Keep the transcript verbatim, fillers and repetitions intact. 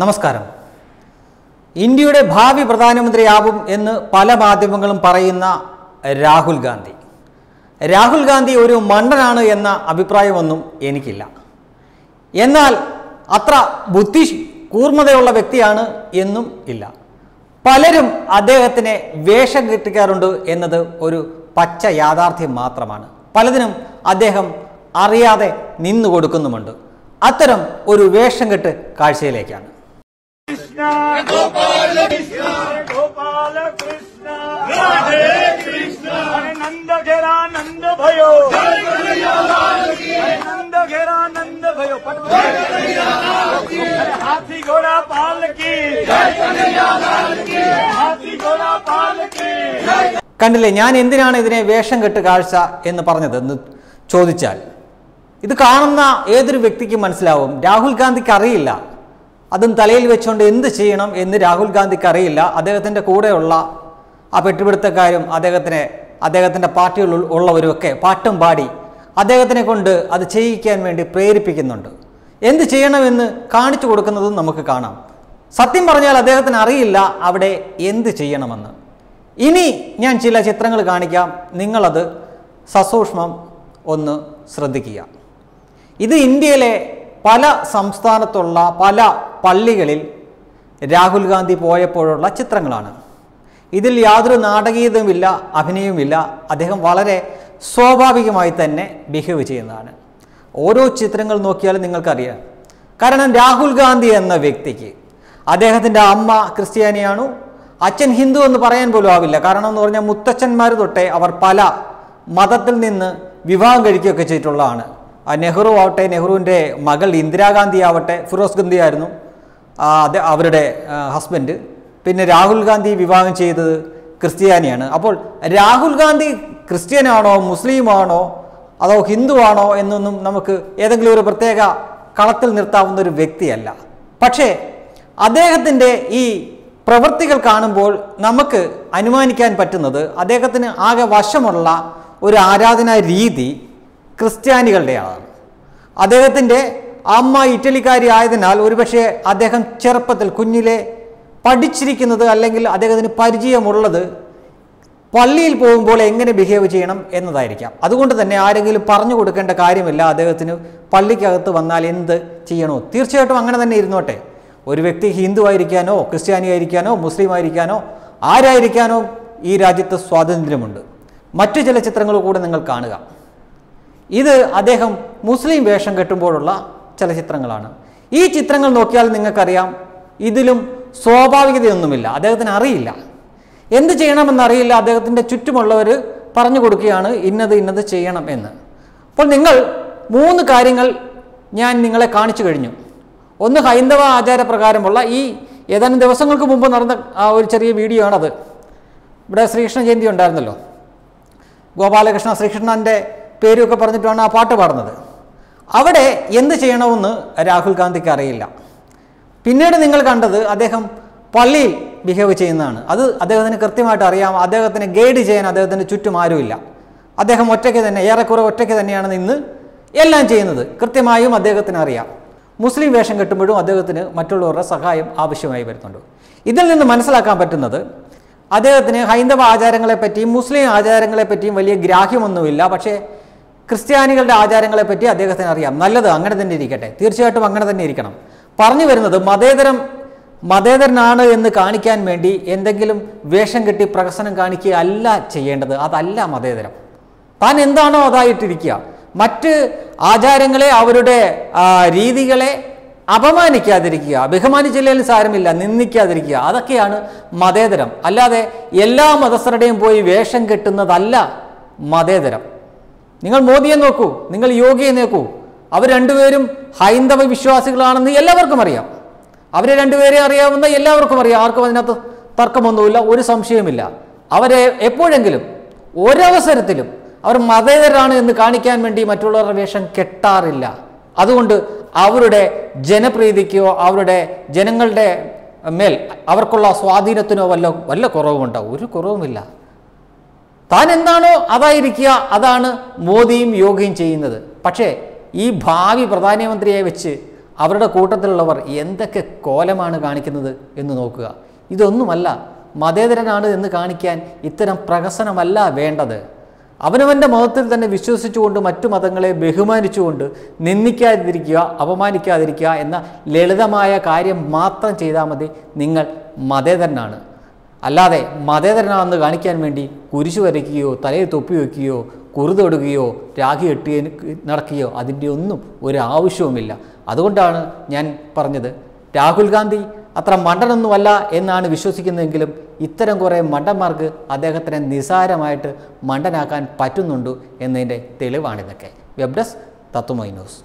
നമസ്കാരം. ഇന്ത്യയുടെ ഭാവി പ്രധാനമന്ത്രിയാവും എന്ന് പല മാധ്യമങ്ങളും പറയുന്ന രാഹുൽ ഗാന്ധി രാഹുൽ ഗാന്ധി ഒരു മണ്ടനാണ് എന്ന അഭിപ്രായമൊന്നും എനിക്കില്ല. എന്നാൽ അത്ര ബുദ്ധി കൂർമ്മതയുള്ള വ്യക്തിയാണ് എന്നും ഇല്ല. പലരും അദ്ദേഹത്തിനെ വേഷം കെട്ടിക്കാറുണ്ട് എന്നത് ഒരു പച്ച യാഥാർത്ഥ്യം മാത്രമാണ്. പലതിനും അദ്ദേഹം അറിയാതെ നിന്നു കൊടുക്കുന്നുമുണ്ട്. അത്തരം ഒരു വേഷം കെട്ട് കാഴ്ചയിലേക്കാണ് हाथी घोड़ा पाल की हाथी घोड़ा पाल की കണ്ടില്ലേ ഞാൻ എന്തിനാണ് ഇതിനെ വേഷം കെട്ട് കാഴ്ച എന്ന് പറഞ്ഞത് എന്ന് ചോദിച്ചാൽ ഇത് കാണുന്ന ഏതൊരു വ്യക്തിക്ക് മനസ്സിലാവും. രാഹുൽ ഗാന്ധിക്ക് അറിയില്ല, അതും തലയിൽ വെച്ചുകൊണ്ട് എന്ത് ചെയ്യണം എന്ന് രാഹുൽ ഗാന്ധിക്ക് അറിയില്ല. അദ്ദേഹത്തിൻ്റെ കൂടെയുള്ള ആ പെട്ടുപിടുത്തക്കാരും അദ്ദേഹത്തിനെ അദ്ദേഹത്തിൻ്റെ പാർട്ടിയിൽ ഉള്ളവരുമൊക്കെ പാട്ടും പാടി അദ്ദേഹത്തിനെ കൊണ്ട് അത് ചെയ്യിക്കാൻ വേണ്ടി പ്രേരിപ്പിക്കുന്നുണ്ട്. എന്ത് ചെയ്യണമെന്ന് കാണിച്ചു കൊടുക്കുന്നതും നമുക്ക് കാണാം. സത്യം പറഞ്ഞാൽ അദ്ദേഹത്തിന് അറിയില്ല അവിടെ എന്ത് ചെയ്യണമെന്ന്. ഇനി ഞാൻ ചില ചിത്രങ്ങൾ കാണിക്കാം, നിങ്ങളത് സസൂക്ഷ്മം ഒന്ന് ശ്രദ്ധിക്കുക. ഇത് ഇന്ത്യയിലെ പല സംസ്ഥാനത്തുള്ള പല പള്ളികളിൽ രാഹുൽ ഗാന്ധി പോയപ്പോഴുള്ള ചിത്രങ്ങളാണ്. ഇതിൽ യാതൊരു നാടകീയതയുമില്ല, അഭിനയവുമില്ല. അദ്ദേഹം വളരെ സ്വാഭാവികമായി തന്നെ ബിഹേവ് ചെയ്യുന്നതാണ്. ഓരോ ചിത്രങ്ങൾ നോക്കിയാലും നിങ്ങൾക്കറിയാം. കാരണം രാഹുൽ ഗാന്ധി എന്ന വ്യക്തിക്ക് അദ്ദേഹത്തിൻ്റെ അമ്മ ക്രിസ്ത്യാനിയാണു, അച്ഛൻ ഹിന്ദു എന്ന് പറയാൻ പോലും ആവില്ല. കാരണം എന്ന് പറഞ്ഞാൽ മുത്തച്ഛന്മാർ തൊട്ടേ അവർ പല മതത്തിൽ നിന്ന് വിവാഹം കഴിക്കുകയൊക്കെ ചെയ്തിട്ടുള്ളതാണ്. നെഹ്റു ആവട്ടെ, നെഹ്റുവിൻ്റെ മകൾ ഇന്ദിരാഗാന്ധി ആവട്ടെ, ഫിറോസ് ഗാന്ധി ആയിരുന്നു അവരുടെ ഹസ്ബൻഡ്. പിന്നെ രാഹുൽ ഗാന്ധി വിവാഹം ചെയ്തത് ക്രിസ്ത്യാനിയാണ്. അപ്പോൾ രാഹുൽ ഗാന്ധി ക്രിസ്ത്യനാണോ മുസ്ലിമാണോ അതോ ഹിന്ദുവാണോ എന്നൊന്നും നമുക്ക് ഏതെങ്കിലും ഒരു പ്രത്യേക കളത്തിൽ നിർത്താവുന്ന ഒരു വ്യക്തിയല്ല. പക്ഷേ അദ്ദേഹത്തിൻ്റെ ഈ പ്രവൃത്തികൾ കാണുമ്പോൾ നമുക്ക് അനുമാനിക്കാൻ പറ്റുന്നത് അദ്ദേഹത്തിന് ആകെ വശമുള്ള ഒരു ആരാധനാ രീതി ക്രിസ്ത്യാനികളുടെയാണ്. അദ്ദേഹത്തിൻ്റെ അമ്മ ഇറ്റലിക്കാരി ആയതിനാൽ ഒരുപക്ഷെ അദ്ദേഹം ചെറുപ്പത്തിൽ കുഞ്ഞിലെ പഠിച്ചിരിക്കുന്നത് അല്ലെങ്കിൽ അദ്ദേഹത്തിന് പരിചയമുള്ളത് പള്ളിയിൽ പോകുമ്പോൾ എങ്ങനെ ബിഹേവ് ചെയ്യണം എന്നതായിരിക്കാം. അതുകൊണ്ട് തന്നെ ആരെങ്കിലും പറഞ്ഞു കൊടുക്കേണ്ട കാര്യമില്ല അദ്ദേഹത്തിന് പള്ളിക്കകത്ത് വന്നാൽ എന്ത് ചെയ്യണോ. തീർച്ചയായിട്ടും അങ്ങനെ തന്നെ ഇരുന്നോട്ടെ. ഒരു വ്യക്തി ഹിന്ദു ആയിരിക്കാനോ ക്രിസ്ത്യാനി ആയിരിക്കാനോ മുസ്ലിം ആയിരിക്കാനോ ആരായിരിക്കാനോ ഈ രാജ്യത്ത് സ്വാതന്ത്ര്യമുണ്ട്. മറ്റു ചില ചിത്രങ്ങൾ കൂടെ നിങ്ങൾ കാണുക. ഇത് അദ്ദേഹം മുസ്ലിം വേഷം കെട്ടുമ്പോഴുള്ള ചില ചിത്രങ്ങളാണ്. ഈ ചിത്രങ്ങൾ നോക്കിയാൽ നിങ്ങൾക്കറിയാം ഇതിലും സ്വാഭാവികതയൊന്നുമില്ല. അദ്ദേഹത്തിന് അറിയില്ല, എന്ത് ചെയ്യണമെന്നറിയില്ല. അദ്ദേഹത്തിൻ്റെ ചുറ്റുമുള്ളവർ പറഞ്ഞു കൊടുക്കുകയാണ് ഇന്നത് ഇന്നത് ചെയ്യണം എന്ന്. അപ്പോൾ നിങ്ങൾ മൂന്ന് കാര്യങ്ങൾ ഞാൻ നിങ്ങളെ കാണിച്ചു കഴിഞ്ഞു. ഒന്ന് ഹൈന്ദവ ആചാരപ്രകാരമുള്ള ഈ ഏതാനും ദിവസങ്ങൾക്ക് മുമ്പ് നടന്ന ഒരു ചെറിയ വീഡിയോ ആണത്. ഇവിടെ ശ്രീകൃഷ്ണ ജയന്തി ഉണ്ടായിരുന്നല്ലോ, ഗോപാലകൃഷ്ണ ശ്രീകൃഷ്ണൻ്റെ പേരുമൊക്കെ പറഞ്ഞിട്ടാണ് ആ പാട്ട് പാടുന്നത്. അവിടെ എന്ത് ചെയ്യണമെന്ന് രാഹുൽ ഗാന്ധിക്ക് അറിയില്ല. പിന്നീട് നിങ്ങൾ കണ്ടത് അദ്ദേഹം പള്ളിയിൽ ബിഹേവ് ചെയ്യുന്നതാണ്. അത് അദ്ദേഹത്തിന് കൃത്യമായിട്ട് അറിയാം. അദ്ദേഹത്തിന് ഗൈഡ് ചെയ്യാൻ അദ്ദേഹത്തിൻ്റെ ചുറ്റും ആരുമില്ല. അദ്ദേഹം ഒറ്റയ്ക്ക് തന്നെ, ഏറെക്കുറെ ഒറ്റയ്ക്ക് തന്നെയാണ് നിന്ന് എല്ലാം ചെയ്യുന്നത്. കൃത്യമായും അദ്ദേഹത്തിന് അറിയാം. മുസ്ലിം വേഷം കെട്ടുമ്പോഴും അദ്ദേഹത്തിന് മറ്റുള്ളവരുടെ സഹായം ആവശ്യമായി വരുന്നുണ്ട്. ഇതിൽ നിന്ന് മനസ്സിലാക്കാൻ പറ്റുന്നത് അദ്ദേഹത്തിന് ഹൈന്ദവ ആചാരങ്ങളെപ്പറ്റിയും മുസ്ലിം ആചാരങ്ങളെപ്പറ്റിയും വലിയ ഗ്രാഹ്യമൊന്നുമില്ല. പക്ഷേ ക്രിസ്ത്യാനികളുടെ ആചാരങ്ങളെപ്പറ്റി അദ്ദേഹത്തിന് അറിയാം. നല്ലത്, അങ്ങനെ തന്നെ ഇരിക്കട്ടെ. തീർച്ചയായിട്ടും അങ്ങനെ തന്നെ ഇരിക്കണം. പറഞ്ഞു വരുന്നത് മതേതരം മതേതരനാണ് എന്ന് കാണിക്കാൻ വേണ്ടി എന്തെങ്കിലും വേഷം കെട്ടി പ്രഹസനം കാണിക്കുകയല്ല ചെയ്യേണ്ടത്. അതല്ല മതേതരം. താൻ എന്താണോ അതായിട്ടിരിക്കുക. മറ്റ് ആചാരങ്ങളെ, അവരുടെ രീതികളെ അപമാനിക്കാതിരിക്കുക. ബഹുമാനിച്ചില്ലെങ്കിലും സാരമില്ല, നിന്ദിക്കാതിരിക്കുക. അതൊക്കെയാണ് മതേതരം. അല്ലാതെ എല്ലാ മതസ്ഥരുടെയും പോയി വേഷം കെട്ടുന്നതല്ല മതേതരം. നിങ്ങൾ മോദിയെ നോക്കൂ, നിങ്ങൾ യോഗിയെ നോക്കൂ. അവർ രണ്ടുപേരും ഹൈന്ദവ വിശ്വാസികളാണെന്ന് എല്ലാവർക്കും അറിയാം. അവരെ രണ്ടുപേരെ അറിയാവുന്ന എല്ലാവർക്കും അറിയാം. ആർക്കും അതിനകത്ത് തർക്കമൊന്നുമില്ല, ഒരു സംശയവുമില്ല. അവരെ എപ്പോഴെങ്കിലും ഒരവസരത്തിലും അവർ മതേതരാണ് എന്ന് കാണിക്കാൻ വേണ്ടി മറ്റുള്ളവരുടെ വേഷം കെട്ടാറില്ല. അതുകൊണ്ട് അവരുടെ ജനപ്രീതിക്കോ അവരുടെ ജനങ്ങളുടെ മേൽ അവർക്കുള്ള സ്വാധീനത്തിനോ വല്ല വല്ല കുറവുമുണ്ടാവും? ഒരു കുറവുമില്ല. താൻ എന്താണോ അതായിരിക്കുക. അതാണ് മോദിയും യോഗിയും ചെയ്യുന്നത്. പക്ഷേ ഈ ഭാവി പ്രധാനമന്ത്രിയെ വെച്ച് അവരുടെ കൂട്ടത്തിലുള്ളവർ എന്തൊക്കെ കോലമാണ് കാണിക്കുന്നത് എന്ന് നോക്കുക. ഇതൊന്നുമല്ല മതേതരനാണ് എന്ന് കാണിക്കാൻ ഇത്തരം പ്രഹസനമല്ല വേണ്ടത്. അവനവൻ്റെ മതത്തിൽ തന്നെ വിശ്വസിച്ചുകൊണ്ട് മറ്റു മതങ്ങളെ ബഹുമാനിച്ചുകൊണ്ട് നിന്ദിക്കാതിരിക്കുക, അപമാനിക്കാതിരിക്കുക എന്ന ലളിതമായ കാര്യം മാത്രം ചെയ്താൽ മതി. നിങ്ങൾ മതേതരനാണ്. അല്ലാതെ മതേതരനാണെന്ന് കാണിക്കാൻ വേണ്ടി കുരിശു വരയ്ക്കുകയോ തലയിൽ തൊപ്പി വയ്ക്കുകയോ കുറുതൊടുകയോ രാഖി കെട്ടി നടക്കുകയോ അതിൻ്റെ ഒന്നും ഒരു ആവശ്യവുമില്ല. അതുകൊണ്ടാണ് ഞാൻ പറഞ്ഞത്, രാഹുൽ ഗാന്ധി അത്ര മണ്ടനൊന്നുമല്ല എന്നാണ് വിശ്വസിക്കുന്നതെങ്കിലും ഇത്തരം കുറേ മണ്ടന്മാർക്ക് അദ്ദേഹത്തിനെ നിസാരമായിട്ട് മണ്ടനാക്കാൻ പറ്റുന്നുണ്ട് എന്നതിൻ്റെ തെളിവാണിതൊക്കെ. വെബ് ഡെസ്ക് തത്തുമൈ ന്യൂസ്.